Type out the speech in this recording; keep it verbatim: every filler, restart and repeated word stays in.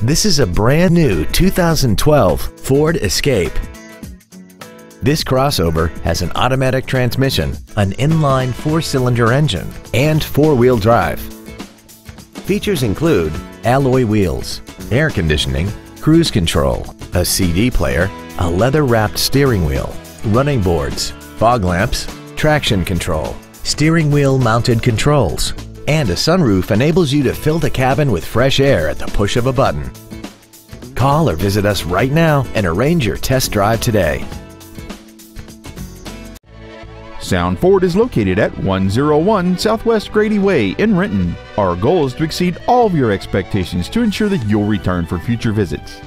This is a brand new two thousand twelve Ford Escape. This crossover has an automatic transmission, an inline four-cylinder engine, and four-wheel drive. Features include alloy wheels, air conditioning, cruise control, a C D player, a leather-wrapped steering wheel, running boards, fog lamps, traction control, steering wheel mounted controls, and a sunroof enables you to fill the cabin with fresh air at the push of a button. Call or visit us right now and arrange your test drive today. Sound Ford is located at one oh one Southwest Grady Way in Renton. Our goal is to exceed all of your expectations to ensure that you'll return for future visits.